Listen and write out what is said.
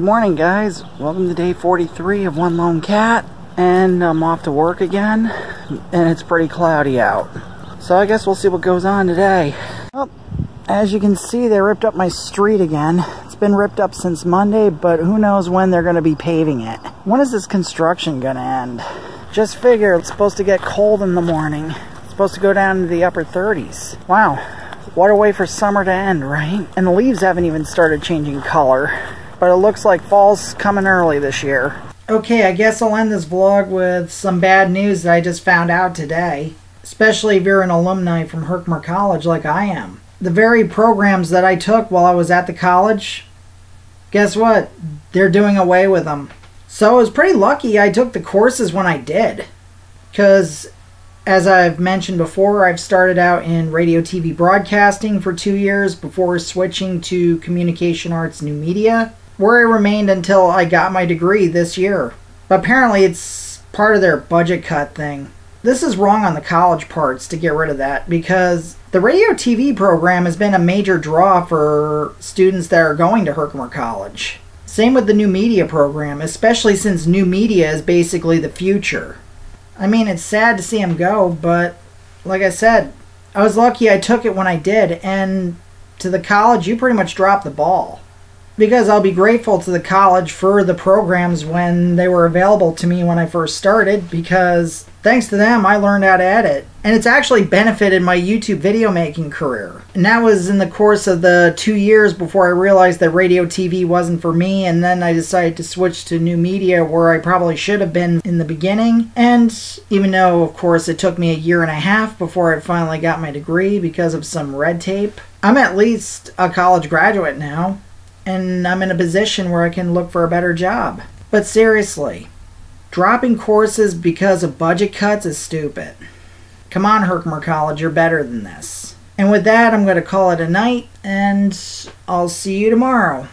Good morning, guys. Welcome to day 43 of One Lone Cat, and I'm off to work again, and it's pretty cloudy out. So I guess we'll see what goes on today. Well, as you can see, they ripped up my street again. It's been ripped up since Monday, but who knows when they're going to be paving it. When is this construction going to end? Just figure it's supposed to get cold in the morning. It's supposed to go down to the upper 30s. Wow, what a way for summer to end, right? And the leaves haven't even started changing color. But it looks like fall's coming early this year. Okay, I guess I'll end this vlog with some bad news that I just found out today. Especially if you're an alumni from Herkimer College like I am. The very programs that I took while I was at the college, guess what? They're doing away with them. So I was pretty lucky I took the courses when I did. Because, as I've mentioned before, I've started out in radio TV broadcasting for 2 years before switching to Communication Arts New Media, where I remained until I got my degree this year. But apparently it's part of their budget cut thing. This is wrong on the college parts to get rid of that, because the radio TV program has been a major draw for students that are going to Herkimer College. Same with the new media program, especially since new media is basically the future. I mean, it's sad to see them go, but like I said, I was lucky I took it when I did, and to the college, you pretty much dropped the ball. Because I'll be grateful to the college for the programs when they were available to me when I first started, because thanks to them I learned how to edit, and it's actually benefited my YouTube video making career. And that was in the course of the 2 years before I realized that radio TV wasn't for me, and then I decided to switch to new media, where I probably should have been in the beginning. And even though, of course, it took me a year and a half before I finally got my degree because of some red tape, I'm at least a college graduate now, and I'm in a position where I can look for a better job. But seriously, dropping courses because of budget cuts is stupid. Come on, Herkimer College, you're better than this. And with that, I'm going to call it a night, and I'll see you tomorrow.